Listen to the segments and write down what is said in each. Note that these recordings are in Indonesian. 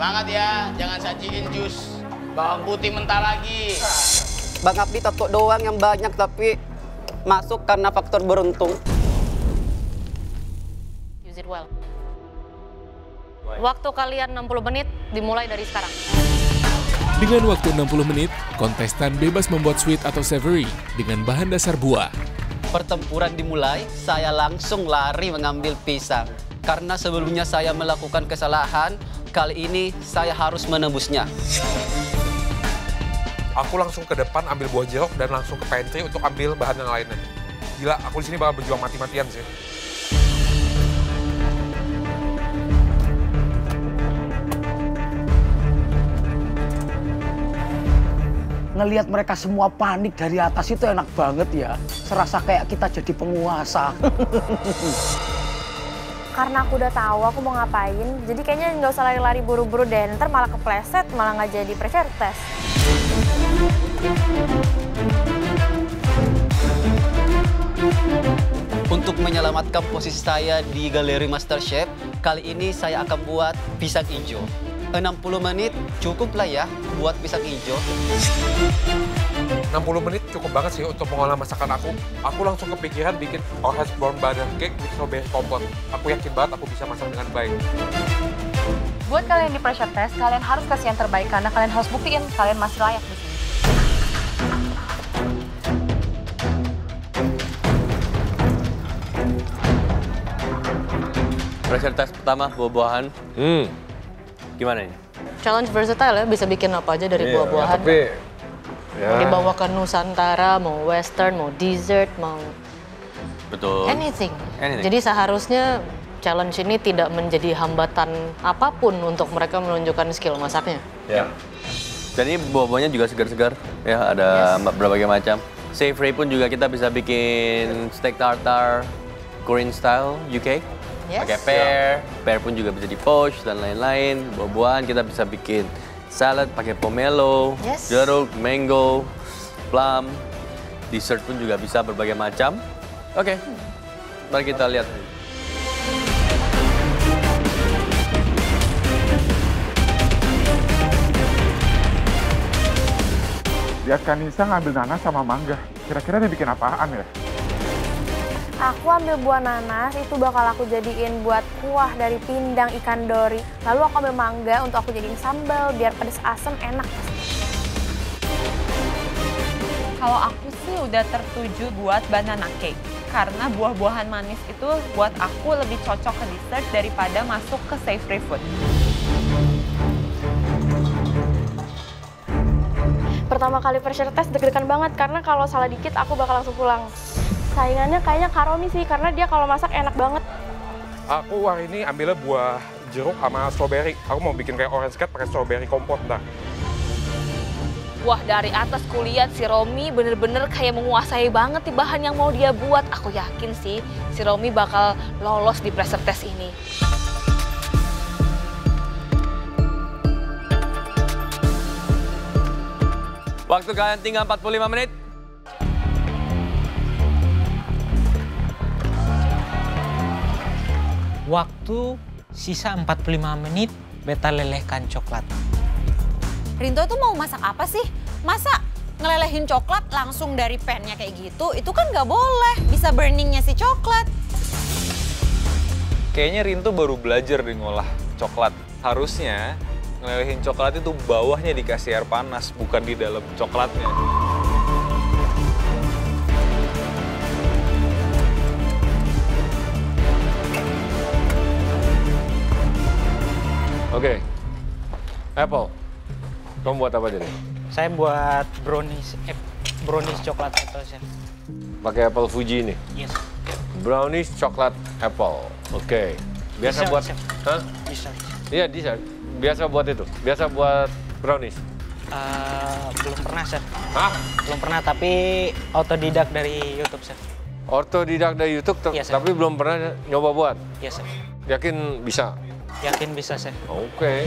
Semangat ya, jangan sajiin jus bawang putih mentah lagi. Bang Abdi tato doang yang banyak tapi masuk karena faktor beruntung. Use it well. Waktu kalian 60 menit dimulai dari sekarang. Dengan waktu 60 menit, kontestan bebas membuat sweet atau savory dengan bahan dasar buah. Pertempuran dimulai, saya langsung lari mengambil pisang. Karena sebelumnya saya melakukan kesalahan, kali ini saya harus menebusnya. Aku langsung ke depan ambil buah jeruk dan langsung ke pantry untuk ambil bahan yang lainnya. Gila, aku di sini bakal berjuang mati-matian sih. Ngelihat mereka semua panik dari atas itu enak banget ya. Serasa kayak kita jadi penguasa. Karena aku udah tahu aku mau ngapain, jadi kayaknya nggak usah lari-lari buru-buru deh. Ntar malah kepleset, malah nggak jadi pressure test. Untuk menyelamatkan posisi saya di Galeri Masterchef, kali ini saya akan buat pisang hijau. 60 menit cukuplah ya buat pisang hijau. 60 menit cukup banget sih untuk mengolah masakan aku. Aku langsung kepikiran bikin orange brown butter cake with strawberry compote. Aku yakin banget aku bisa masak dengan baik. Buat kalian di pressure test, kalian harus kasih yang terbaik karena kalian harus buktiin kalian masih layak di sini. Pressure test pertama buah-buahan. Gimana ini? Challenge versatile ya, bisa bikin apa aja dari buah-buahan. Tapi ya. Dibawa ke Nusantara, mau western, mau dessert, mau betul. Anything. Jadi seharusnya challenge ini tidak menjadi hambatan apapun untuk mereka menunjukkan skill masaknya. Ya. Dan ini buah-buahnya juga segar-segar, ya ada berbagai macam. Savory pun juga kita bisa bikin steak tartar, Korean style, UK. Pakai pear pun juga bisa di poach dan lain-lain. Buah-buahan kita bisa bikin salad pakai pomelo, jeruk, mango, plum. Dessert pun juga bisa berbagai macam. Oke, mari kita lihat. Lihat Kanisa ngambil nanas sama mangga. Kira-kira dia bikin apaan ya? Aku ambil buah nanas, itu bakal aku jadiin buat kuah dari pindang ikan dori. Lalu aku ambil mangga untuk aku jadiin sambal, biar pedes asam enak. Kalau aku sih udah tertuju buat banana cake. Karena buah-buahan manis itu buat aku lebih cocok ke dessert daripada masuk ke savory food. Pertama kali pressure test deg-degan banget, karena kalau salah dikit aku bakal langsung pulang. Saingannya kayaknya Karomi sih, karena dia kalau masak enak banget. Aku hari ini ambilnya buah jeruk sama strawberry. Aku mau bikin kayak orange cat pakai strawberry kompot ntar. Wah, dari atas kulihat si Romi bener-bener kayak menguasai banget di bahan yang mau dia buat. Aku yakin sih si Romi bakal lolos di pressure test ini. Waktu kalian tinggal 45 menit. Waktu sisa 45 menit, beta lelehkan coklat. Rinto tuh mau masak apa sih? Masa ngelelehin coklat langsung dari pennya kayak gitu? Itu kan nggak boleh, bisa burningnya si coklat. Kayaknya Rinto baru belajar di ngolah coklat. Harusnya ngelelehin coklat itu bawahnya dikasih air panas, bukan di dalam coklatnya. Oke, Apple, kamu buat apa jadi? Saya buat brownies coklat apple, Chef. Pakai apple Fuji ini? Yes. Brownies coklat apple, oke. Biasa dessert, buat... Chef. Hah? Dessert. Iya, dessert. Biasa buat itu? Biasa buat brownies? Belum pernah, Chef. Hah? Belum pernah, tapi autodidak dari YouTube, Chef. Autodidak dari YouTube, yes, tapi belum pernah nyoba buat? Iya, Chef. Yakin bisa? Yakin bisa, Chef. Oke.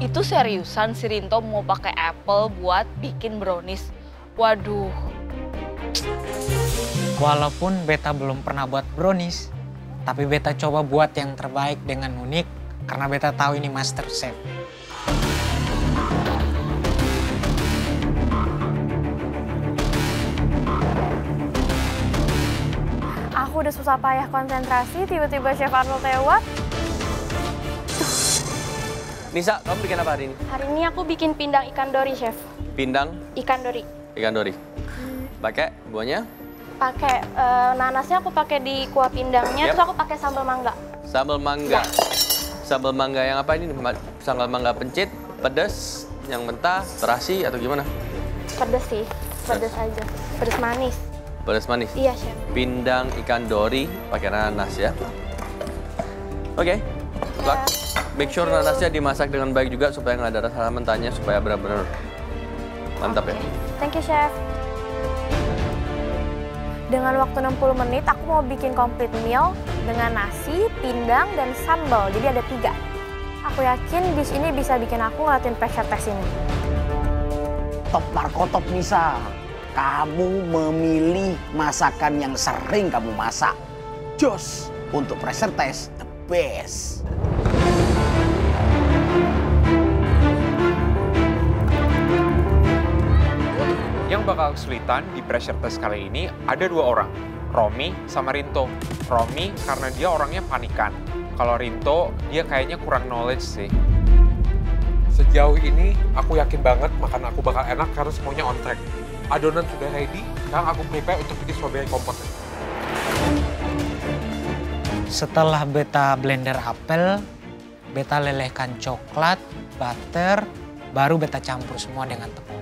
Itu seriusan si Rinto mau pakai apple buat bikin brownies. Waduh. Walaupun beta belum pernah buat brownies, Tapi beta coba buat yang terbaik dengan unik karena beta tahu ini MasterChef. Aku udah susah payah konsentrasi, tiba-tiba Chef Arnold lewat. Nisa, kamu bikin apa hari ini? Hari ini aku bikin pindang ikan dori, Chef. Pindang? Ikan dori. Ikan dori. Pakai buahnya? Pakai nanasnya aku pakai di kuah pindangnya, yep. Terus aku pakai sambal mangga. Sambal mangga. Ya. Sambal mangga yang apa ini? Sambal mangga pencit, pedas, yang mentah, terasi atau gimana? Pedas sih, pedas aja. Pedas manis. Pedas manis. Iya, Chef. Pindang ikan dori pakai nanas ya. Oke. Okay. Ya. Make sure nanasnya dimasak dengan baik juga supaya nggak ada rasa mentahnya, supaya benar-benar mantap okay. Ya. Thank you, Chef. Dengan waktu 60 menit, aku mau bikin complete meal dengan nasi, pindang, dan sambal. Jadi ada 3. Aku yakin dish ini bisa bikin aku ngelatin pressure test ini. Top Marco, Top Nisa. Kamu memilih masakan yang sering kamu masak. Jos, untuk pressure test, the best. Yang bakal kesulitan di pressure test kali ini ada 2 orang, Romi sama Rinto. Romi karena dia orangnya panikan. Kalau Rinto, dia kayaknya kurang knowledge sih. Sejauh ini, aku yakin banget makan aku bakal enak karena semuanya on track. Adonan sudah ready, sekarang aku prepare untuk bikin strawberry kompot. Setelah beta blender apel, beta lelehkan coklat, butter, baru beta campur semua dengan tepung.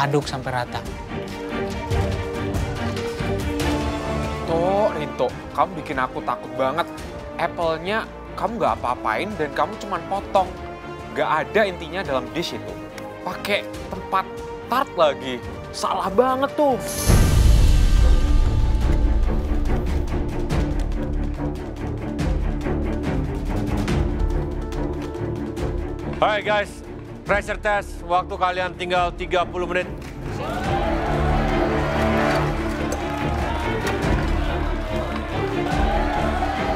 Aduk sampai rata. Tuh, Rinto, kamu bikin aku takut banget. Apple-nya kamu nggak apa-apain dan kamu cuma potong. Nggak ada intinya dalam dish itu. Pakai tempat tart lagi. Salah banget tuh. Hai guys. Pressure test, waktu kalian tinggal 30 menit.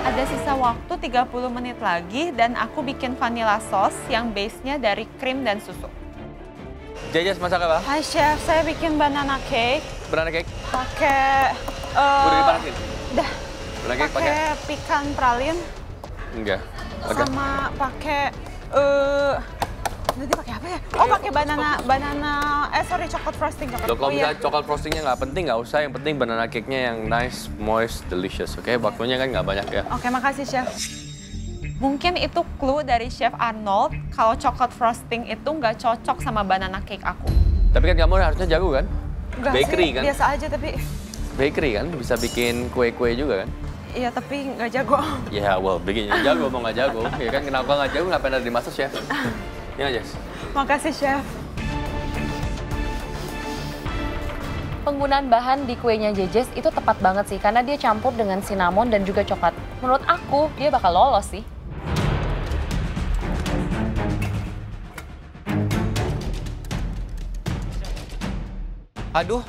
Ada sisa waktu 30 menit lagi dan aku bikin vanilla sauce yang base-nya dari krim dan susu. Jajas masak apa? Hai Chef, saya bikin banana cake. Banana cake? Pakai... udah dipanasin? Udah. Banana cake pakai? Pikan pralin. Enggak. Okay. Sama pakai... nanti pakai apa ya? Oh, pakai chocolate frosting. Kalau misalnya chocolate frostingnya nggak penting, nggak usah. Yang penting banana cake-nya yang nice, moist, delicious. Oke, waktunya kan nggak banyak ya. Oke, makasih Chef. Mungkin itu clue dari Chef Arnold kalau chocolate frosting itu nggak cocok sama banana cake aku. Tapi kan kamu harusnya jago kan? Enggak bakery sih, kan? Biasa aja tapi... Bakery kan? Bisa bikin kue-kue juga kan? Iya, tapi nggak jago. Ya, yeah, well, bikinnya jago mau nggak jago. Ya kan, kenapa nggak jago, nggak pernah dimasak, Chef. Ya, Jess. Makasih, Chef. Penggunaan bahan di kuenya Jejes itu tepat banget sih, karena dia campur dengan cinnamon dan juga coklat. Menurut aku, dia bakal lolos sih. Aduh,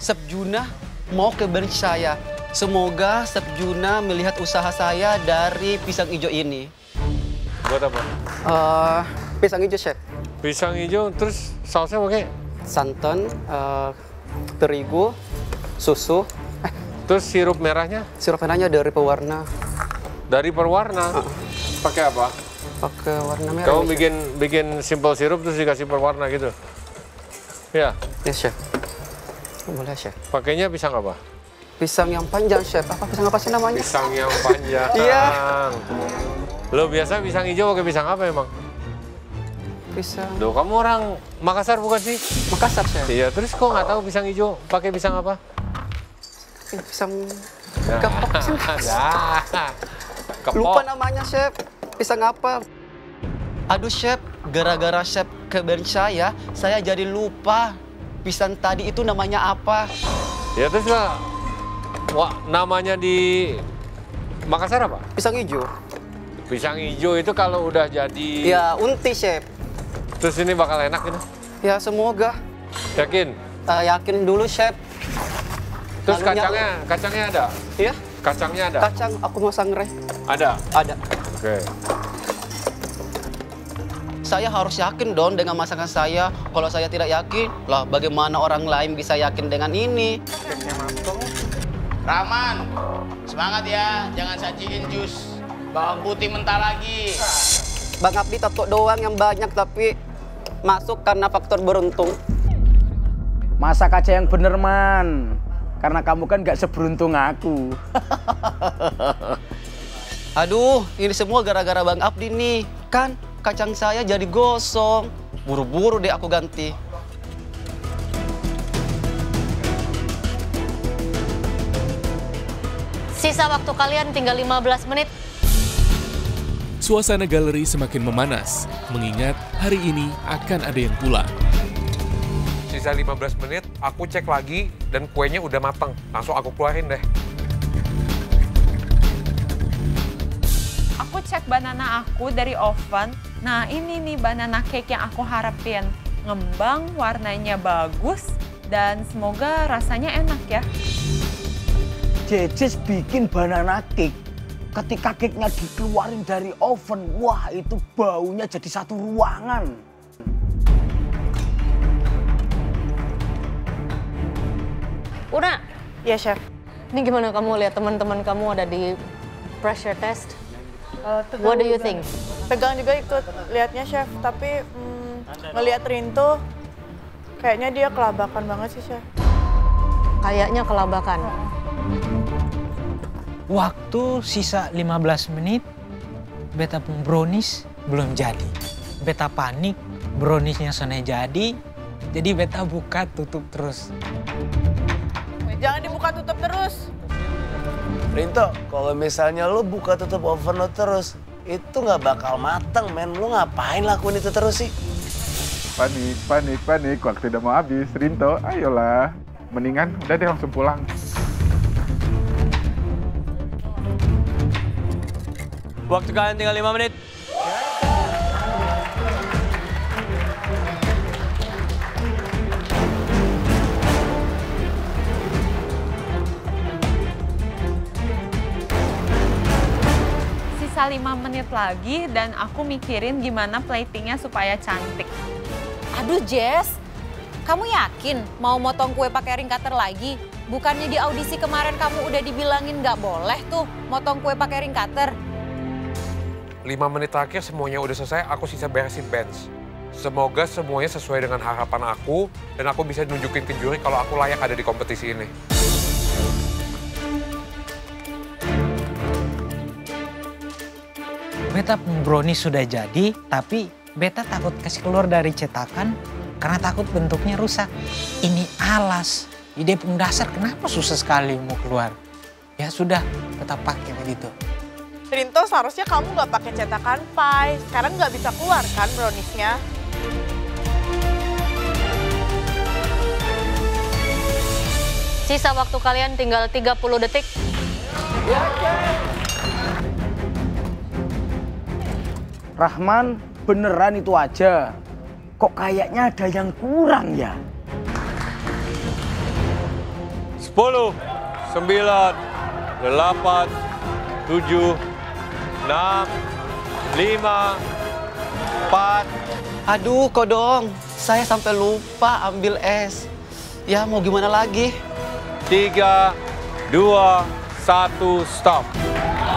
Chef Juna mau kebersihan saya. Semoga Chef Juna melihat usaha saya dari pisang hijau ini. Buat apa? Pisang hijau, Chef. Pisang hijau, terus sausnya pakai? Santan, terigu, susu. Terus sirup merahnya? Sirup merahnya dari pewarna. Dari pewarna? Pakai apa? Pakai warna merah. Kamu bikin simple sirup terus dikasih pewarna gitu? Ya? Yes, Chef. Boleh, Chef. Pakainya pisang apa? Pisang yang panjang, Chef. Apa sih namanya? Pisang yang panjang. Iya. Lo biasa pisang hijau pakai pisang apa emang? Pisang. Duh, kamu orang Makassar bukan sih? Makassar, Chef. Iya, terus kok nggak tahu pisang hijau pakai pisang apa? Pisang... Kepok, pisang kepok. Lupa namanya, Chef. Pisang apa? Aduh, Chef. Gara-gara Chef keberin saya jadi lupa pisang tadi itu namanya apa. Ya, terus lah. Wah, namanya di Makassar apa? Pisang hijau. Pisang hijau itu kalau udah jadi... Ya, unti, Chef. Terus ini bakal enak gitu? Ya, semoga. Yakin? Yakin dulu, Chef. Terus kacangnya ada? Iya. Kacangnya ada? Kacang aku mau sangrai. Ada? Ada. Oke. Saya harus yakin dong dengan masakan saya. Kalau saya tidak yakin, lah bagaimana orang lain bisa yakin dengan ini? Rahman, semangat ya. Jangan sajiin jus. Bawang putih mentah lagi. Bang Abdi tato doang yang banyak, tapi masuk karena faktor beruntung. Masak aja yang bener, Man. Karena kamu kan gak seberuntung aku. Aduh, ini semua gara-gara Bang Abdi nih. Kan? Kacang saya jadi gosong. Buru-buru deh aku ganti. Sisa waktu kalian tinggal 15 menit. Suasana galeri semakin memanas, mengingat hari ini akan ada yang pulang. Sisa 15 menit, aku cek lagi dan kuenya udah matang. Langsung aku keluarin deh. Aku cek banana aku dari oven. Nah, ini nih banana cake yang aku harapin. Ngembang, warnanya bagus, dan semoga rasanya enak ya. Jejes bikin banana cake. Ketika cake-nya dikeluarin dari oven, wah itu baunya jadi satu ruangan. Una. Ya, Chef. Ini gimana kamu lihat teman-teman kamu ada di pressure test? What do you think? Pegang juga ikut lihatnya, Chef, tapi ngelihat Rinto kayaknya dia kelabakan banget sih, Chef. Kayaknya kelabakan. Waktu sisa 15 menit, beta pun brownies belum jadi. Beta panik, browniesnya sana jadi. Jadi beta buka tutup terus. Jangan dibuka tutup terus. Rinto, kalau misalnya lo buka tutup oven lo terus, itu nggak bakal mateng, men. Lo ngapain lakuin itu terus sih? Panik, panik, panik. Waktu udah mau habis, Rinto, ayolah. Mendingan udah deh langsung pulang. Waktu kalian tinggal 5 menit. Sisa 5 menit lagi dan aku mikirin gimana platingnya supaya cantik. Aduh Jess, kamu yakin mau motong kue pakai ring cutter lagi? Bukannya di audisi kemarin kamu udah dibilangin nggak boleh tuh motong kue pakai ring cutter. 5 menit terakhir semuanya udah selesai, aku sisa beresin bench. Semoga semuanya sesuai dengan harapan aku dan aku bisa nunjukin ke juri kalau aku layak ada di kompetisi ini. Beta brownie sudah jadi, tapi beta takut kasih keluar dari cetakan karena takut bentuknya rusak. Ini alas, ide pun dasar kenapa susah sekali mau keluar. Ya sudah, beta pakai begitu. Rinto, seharusnya kamu nggak pakai cetakan pie. Sekarang nggak bisa keluar kan browniesnya. Sisa waktu kalian tinggal 30 detik. Ya. Rahman, beneran itu aja. Kok kayaknya ada yang kurang ya? 10, 9, 8, 7, 6, 5, 4. Aduh, kodong. Saya sampai lupa ambil es. Ya, mau gimana lagi? 3, 2, 1, stop.